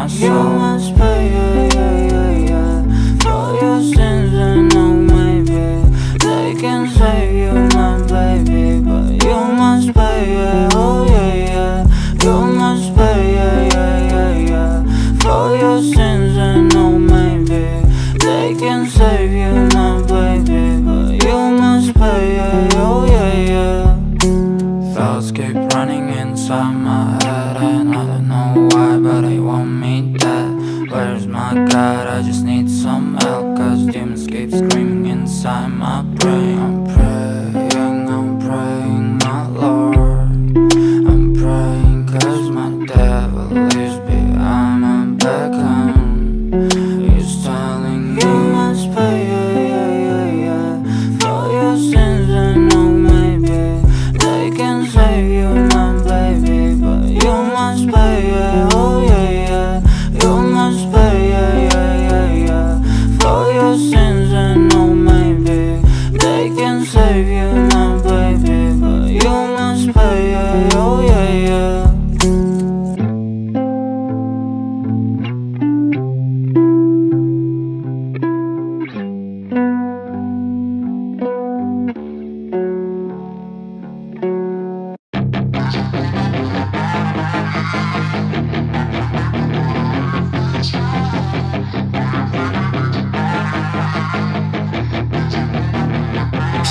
my soul. You must pay, for your sins and no maybe. They can save you, my baby, but you must pay, you must pay, for your sins and no maybe. They can save you, my baby, but you must pay, Thoughts keep running inside my head and I don't know why, but I want me dead. Where's my God? I just need some help, cause demons keep screaming inside my brain. I'm praying, my Lord, I'm praying, cause my devil is behind my back and he's telling me you must pay, for your sins and no maybe. They can save you, my baby, but you must pay, you must pay, for your sins and no maybe. They can save you, my baby, but you must pay,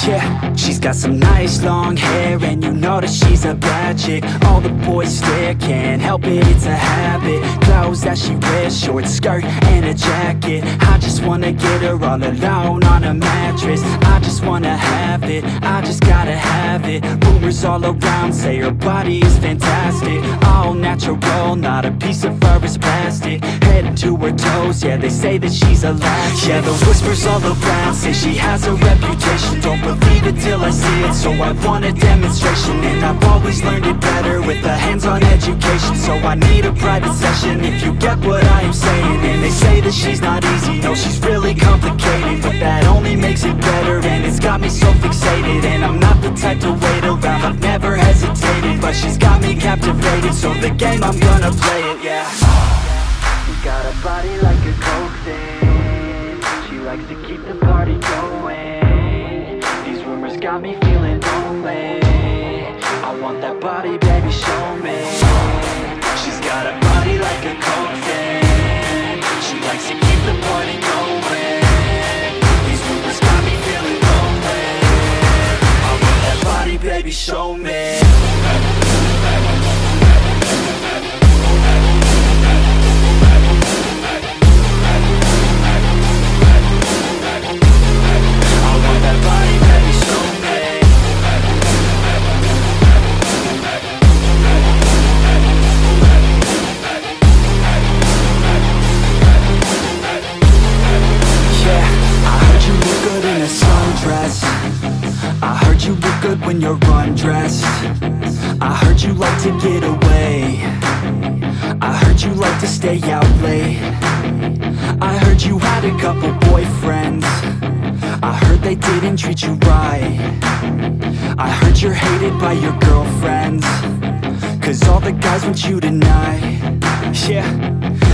Yeah, she's got some nice long hair and you know that she's a bad chick. All the boys stare, can't help it, it's a habit. Clothes that she wears, short skirt and a jacket. I just wanna get her all alone on a mattress. I just wanna have it, I just gotta have it. Rumors all around say her body is fantastic. All natural, not a piece of fur is plastic. Head to her toes, yeah, they say that she's a latch. Yeah, the whispers all around say she has a reputation. Don't believe it till I see it, so I want a demonstration. And I've always learned it better with a hands-on education. So I need a private session if you get what I am saying. And they say that she's not easy, no, she's really complicated. But that only makes it better, and it's got me so fixated. And I'm not the type to wait around, I've never hesitated. But she's got me captivated, so the game, I'm gonna play it, yeah. She got a body like a coke thing. She likes to keep the party going. Got me feeling lonely. I want that body, baby, show me. She's got a body like a coke fan. She likes to keep the party going. These rumors got me feeling lonely. I want that body, baby, show me. When you're undressed, I heard you like to get away. I heard you like to stay out late. I heard you had a couple boyfriends. I heard they didn't treat you right. I heard you're hated by your girlfriends, cause all the guys want you tonight. Yeah,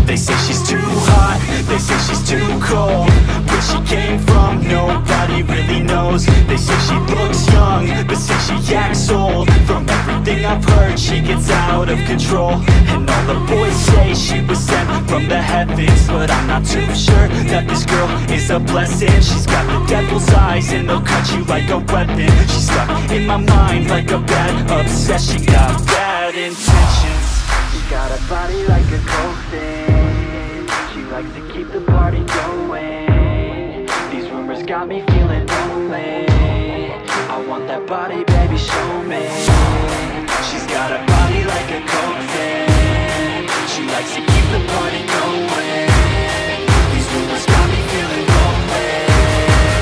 they say she's too hot, they say she's too cold. Where she came from, nobody really knows. They say she looks young, but say she acts old. From everything I've heard, she gets out of control. And all the boys say she was sent from the heavens, but I'm not too sure that this girl is a blessing. She's got the devil's eyes and they'll cut you like a weapon. She's stuck in my mind like a bad obsession. She got bad intentions. She got a body like a coke thing. She likes to keep the party going. Got me feeling lonely. I want that body, baby, show me. She's got a body like a coke fan. She likes to keep the party going. These rumors got me feeling lonely.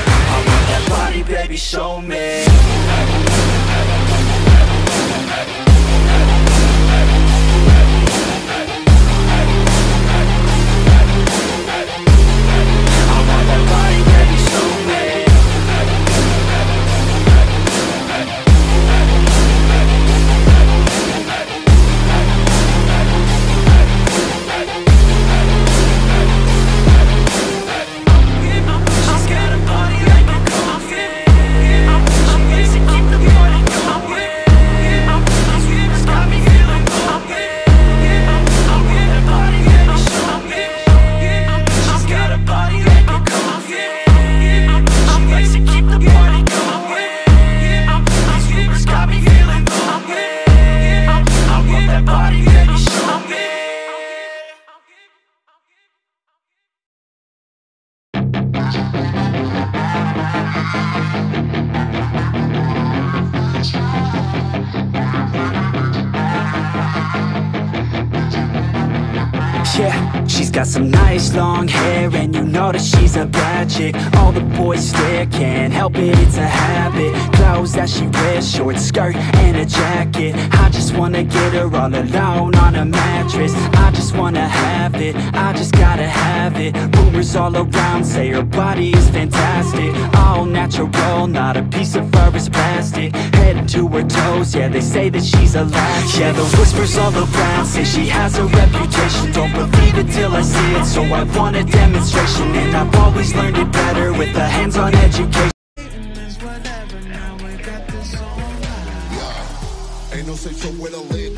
I want that body, baby, show me. yeah. She's got some nice long hair, and you know that she's a bad chick. All the boys stare, can't help it, it's a habit. Clothes that she wears, short skirt and a jacket. I just wanna get her all alone on a mattress. I just wanna have it, I just gotta have it. Rumors all around say her body is fantastic. All natural, not a piece of fur is plastic. Head to her toes, yeah, they say that she's a latch. Yeah, the whispers all around say she has a reputation. Don't believe it till I see it, so I want a demonstration. And I've always learned it better with a hands-on education. Ain't no safe so with a lid.